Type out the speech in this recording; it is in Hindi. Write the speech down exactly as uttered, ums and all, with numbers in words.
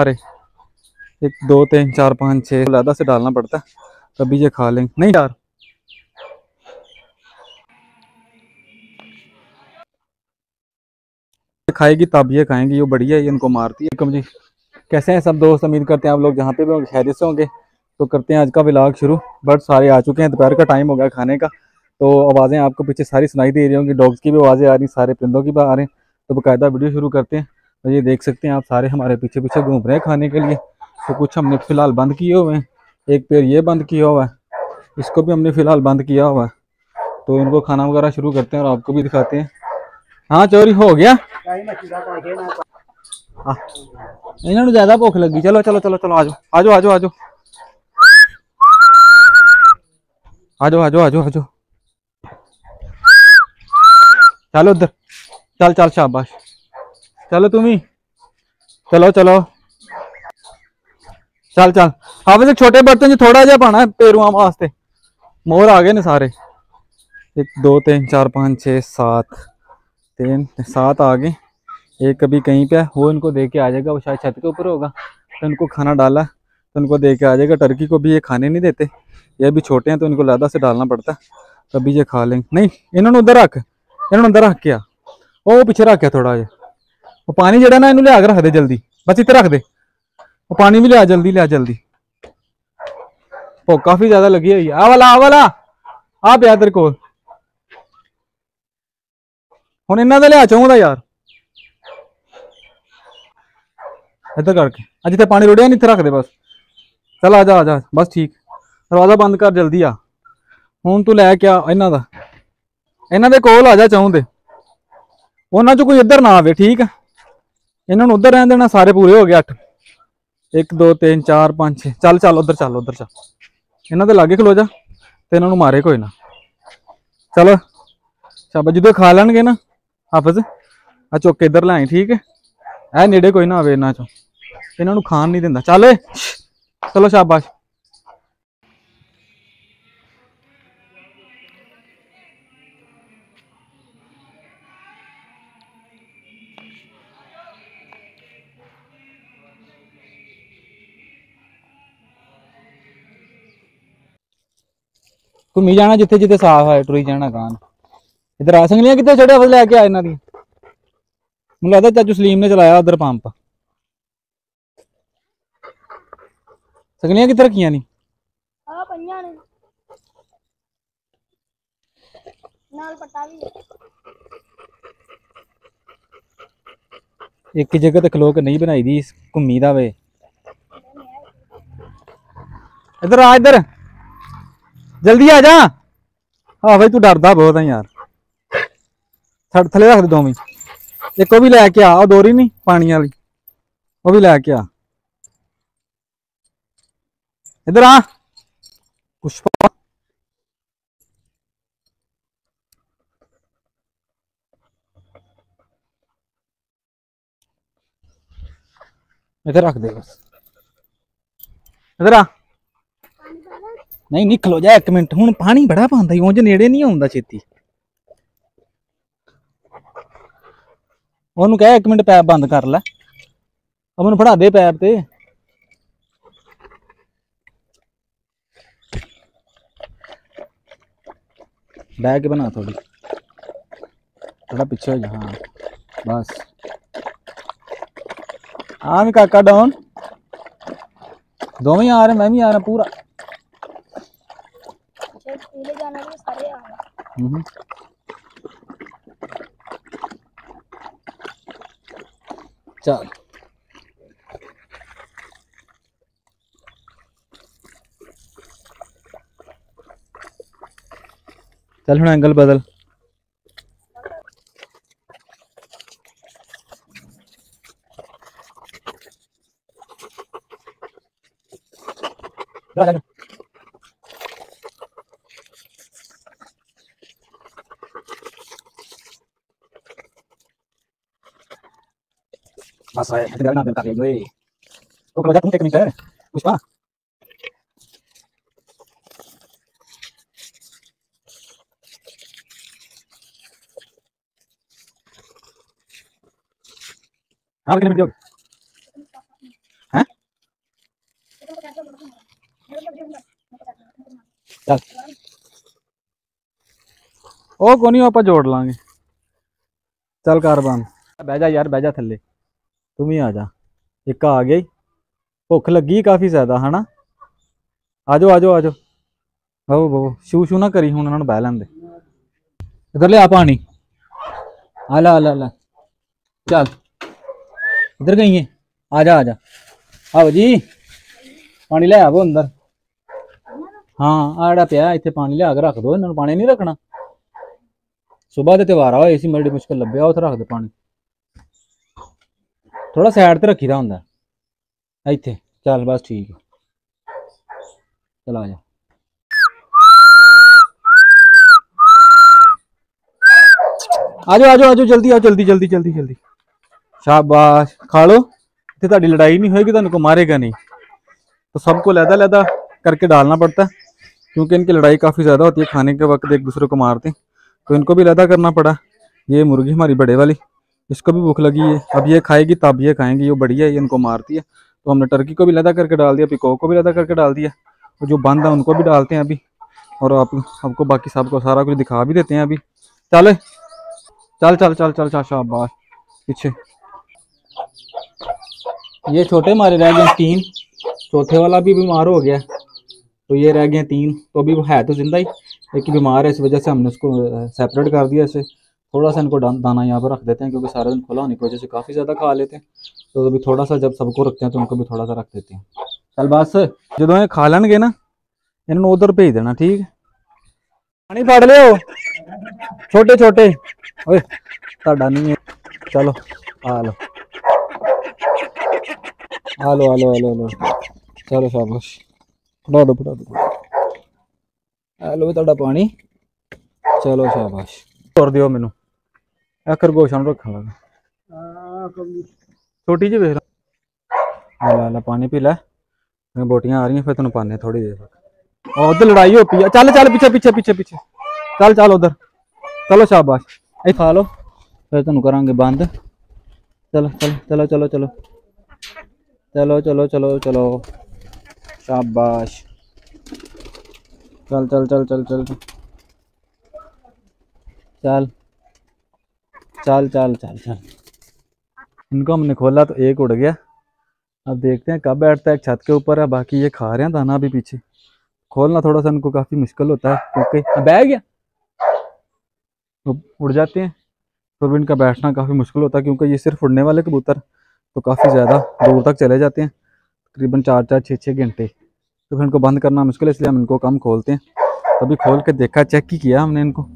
अरे एक दो तीन चार पाँच छः ज़्यादा से डालना पड़ता है तभी ये खा लेंगे। नहीं यार खाएगी तब ये खाएंगे, ये बढ़िया है, इनको मारती है कम। जी कैसे हैं सब दोस्त, उम्मीद करते हैं आप लोग जहाँ पे भी होंगे खैरियत से होंगे। तो करते हैं आज का व्लॉग शुरू। बट सारे आ चुके हैं, दोपहर का टाइम हो गया खाने का। तो आवाज़ें आपको पीछे सारी सुनाई दे रही होंगी, डॉग्स की भी आवाज़ें आ रही, सारे परिंदों की भी आ रहे हैं। तो बाकायदा वीडियो शुरू करते हैं। तो ये देख सकते हैं आप, सारे हमारे पीछे पीछे घूम रहे हैं खाने के लिए। तो कुछ हमने फ़िलहाल बंद किए हुए हैं, एक पेड़ ये बंद किया हुआ है, इसको भी हमने फ़िलहाल बंद किया हुआ है। तो इनको खाना वगैरह शुरू करते हैं और आपको भी दिखाते हैं। हाँ चोरी हो गया, इन्होंने ज़्यादा भूख लगी। चलो चलो चलो चलो आज आज आज आज आजो आजो आजो आजो चलो उधर चल चल शाबाश चलो तुम्ही चलो चलो चल चल। हाँ वैसे छोटे बर्तन जो थोड़ा जहा पाना है पेरुआं वास्ते। मोर आ गए ने सारे, एक दो तीन चार पाँच छः सात, तीन सात आ गए। एक अभी कहीं पे वो इनको दे के आ जाएगा, वो शायद छत के ऊपर होगा। तो इनको खाना डाला तो इनको दे के आ जाएगा। टर्की को भी ये खाने नहीं देते, ये भी छोटे हैं तो इनको ज़्यादा से डालना पड़ता है तभी ये खा लेंगे। नहीं इन्होंने उधर रख, इन्होंने उधर रख किया, वो पीछे रख किया थोड़ा जा। वो पानी जड़ा ना इन्होंने लिया के रख दे जल्दी, बस इतना रख दे। वो पानी भी लिया जल्दी, लिया जल्दी। भूख काफ़ी ज़्यादा लगी हुई है। आ वाला आ वाला आप यार तेरे को हम इन्हों का लिया चाहूँगा यार, इधर करके अज इतने पानी रुड़िया नहीं, इतने रख दे बस। चल आ जा आ जा बस ठीक, दरवाजा बंद कर जल्दी आ। हूँ तू लै क्या इन्हों का, इन्हों के कोल आ जा चाहूँदे, उन्होंने कोई इधर ना आवे ठीक है। इन्होंने उधर रहने देना। सारे पूरे हो गए अठ, एक दो तीन चार पाँच छः। चल चल उधर चल उधर चल, इन्हों के लागे खलो जा तो इन्हों मारे कोई ना। चलो शाबा जो खा लेंगे ना हाफिज आ चुक इधर लै आई ठीक है। ऐ नेड़े कोई ना आवे इन्हों चो, इन्हों खान नहीं देता। चल चलो शाबाश। घूमी जाना जिथे जिथे साफ है, टुरी जाना कान। इधर आ संगलिया कितने चढ़े हवस लैके आए इन्हों की, मुझे लगता चाचू सलीम ने चलाया उधर पंप। संगलिया कितने रखिया नी एक जगह तक खलो के नहीं बनाई दी घूमी दा वे। इधर आ इधर जल्दी आ जा। हाँ भाई तू डरदा बहुत है यार, थले रख दे दो मी। एक भी लैके आ डोरी नहीं पानी वाली, वो भी लैके आ इधर आ। पुष्पा इधर रख दे बस, इधर आ। नहीं नहीं खलो जा एक मिनट, हूँ पानी बड़ा पाता ही उंज नेड़े नहीं आता छेती। ओनू कह एक मिनट पैप बंद कर लै, मैनू फड़ा दे पैप ते। बह के बना थोड़ी, थोड़ा पीछे हो जा। हाँ बस आ मैं काका डाउन, दोवें आ रहे मैं भी आ रहा पूरा। चल चल हूँ एंगल बदल। बस आए इधर ना कर ले तो खलो जा तुम। एक मिनट है पुष्पा, हाँ कितने मिनट हो गए? ओ कोनी आपा जोड़ लांगे। चल कारबान बह जा यार, बह जा थले, तुम ही आ जा। एक आ गई, भुख लगी काफ़ी ज्यादा है ना। आ जाओ आ जाओ आ जाओ, बवो बवो। शू शू ना करी, हूँ उन्होंने बह लें दे। इधर ले आ पानी, आ ला आ ला ला। चल इधर गई है, आ जा आ जा। आओ जी पानी ले आवो अंदर। हाँ आड़ा पिया इतने पानी लिया के रख दो, इन्होंने पानी नहीं रखना। सुबह तो त्यौहारा हो इसी बड़ी मुश्किल लभ्या, उत रख दो पानी। थोड़ा साइड तो रखी होंगे इतने। चल बस ठीक है, चल आ जा। आ जाओ आ जाओ आ जाओ, जल्दी आओ, जल्दी जल्दी जल्दी जल्दी। शाबाश, खा लो। इतने तुम्हारी लड़ाई नहीं होगी, तुमको मारेगा नहीं। तो सबको लैदा लैदा करके डालना पड़ता है, क्योंकि इनकी लड़ाई काफ़ी ज़्यादा होती है। खाने के वक्त एक दूसरे को मारते हैं, तो इनको भी लैदा करना पड़ा। ये मुर्गी हमारी बड़े वाली, इसको भी भूख लगी है। अब ये खाएगी तब ये खाएंगी, ये बढ़िया है, ये इनको मारती है। तो हमने टर्की को भी लैदा करके डाल दिया, पिकॉक को भी लैदा करके डाल दिया, और जो बंद है उनको भी डालते हैं अभी। और आप आपको बाकी सबको सारा कुछ दिखा भी देते हैं अभी। चल चल चल चल चल चल शाबाश। पीछे ये छोटे मारे रह गए तीन, चौथे वाला भी बीमार हो गया, तो ये रह गए तीन। तो अभी वो है तो ज़िंदा ही, एक बीमार है, इस वजह से हमने उसको सेपरेट कर दिया। इसे थोड़ा सा इनको दाना यहाँ पर रख देते हैं, क्योंकि सारा दिन खुला होने की वजह से काफ़ी ज़्यादा खा लेते हैं। तो अभी थोड़ा सा जब सबको रखते हैं तो उनको भी थोड़ा सा रख देते हैं। चल बस जो ये खा लेंगे ना, इन्होंने उधर भेज देना, ठीक है। पानी फाड़ लो छोटे छोटे, ओए ताड़ा नहीं है। चलो आ लो आ लो आ लो आ लो। चलो शाबाश, फटा दो फटा दो। आ लो तुहाडा पानी, चलो शाबाश। तोड़ दियो मैनू, आ खरगोशा नूं रखण लगा। छोटी जी वेख ला ला ला, पानी पी लै। बोटियां आ रही हैं, फिर तैनूं पाने थोड़ी देर तक। उधर लड़ाई हो पी है। चल चल पीछे पीछे पीछे पीछे, चल चल उधर। चलो शाबाश, ए खा लो, फिर तैनूं करांगे बंद। चलो चलो चलो चलो चलो चलो चलो चलो चलो शाबाश। चल चल चल चल चल चल चल चल चल चल। इनको हमने खोला तो एक उड़ गया। अब देखते हैं कब बैठता है, एक छत के ऊपर है। बाकी ये खा रहे हैं दाना अभी। पीछे खोलना थोड़ा सा इनको काफ़ी मुश्किल होता है, क्योंकि बैठ गया तो उड़ जाते हैं। तो भी इनका बैठना काफ़ी मुश्किल होता है, क्योंकि ये सिर्फ उड़ने वाले कबूतर तो काफ़ी ज़्यादा दूर तक चले जाते हैं, तकरीबन चार चार छः छः घंटे। तो फिर इनको बंद करना मुश्किल है, इसलिए हम इनको कम खोलते हैं। तभी खोल के देखा, चेक ही किया हमने इनको।